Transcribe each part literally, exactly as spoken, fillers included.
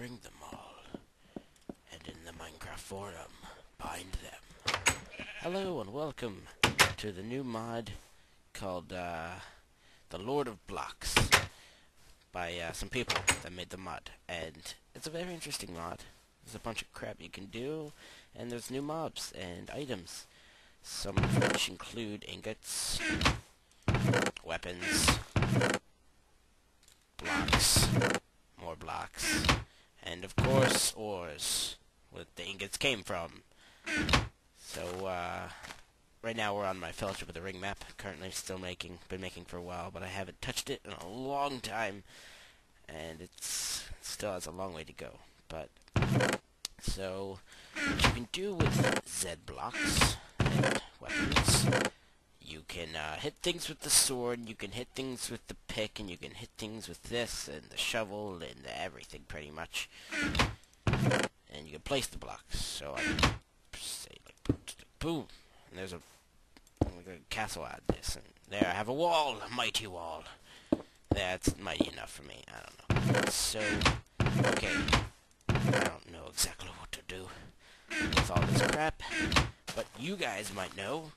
bring them all, and in the Minecraft forum, bind them. Hello and welcome to the new mod called uh, The Lord of Blocks by uh, some people that made the mod, and it's a very interesting mod. There's a bunch of crap you can do, and there's new mobs and items, some of which include ingots, weapons, blocks, more blocks, and of course ores, where the ingots came from. So uh, right now we're on my Fellowship of the Ring map, currently still making, been making for a while, but I haven't touched it in a long time, and it's still has a long way to go. But so what you can do with Z blocks and weapons, you can uh, hit things with the sword, you can hit things with the pick, and you can hit things with this, and the shovel, and the everything pretty much. And you can place the blocks, so I say like, boom, and there's a, like a castle out of this, and there I have a wall, a mighty wall. That's mighty enough for me, I don't know. So, okay, I don't know exactly what to do with all this crap, but you guys might know.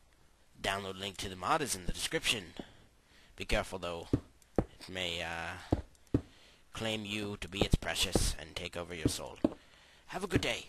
Download link to the mod is in the description. Be careful though, it may uh, claim you to be its precious and take over your soul. Have a good day.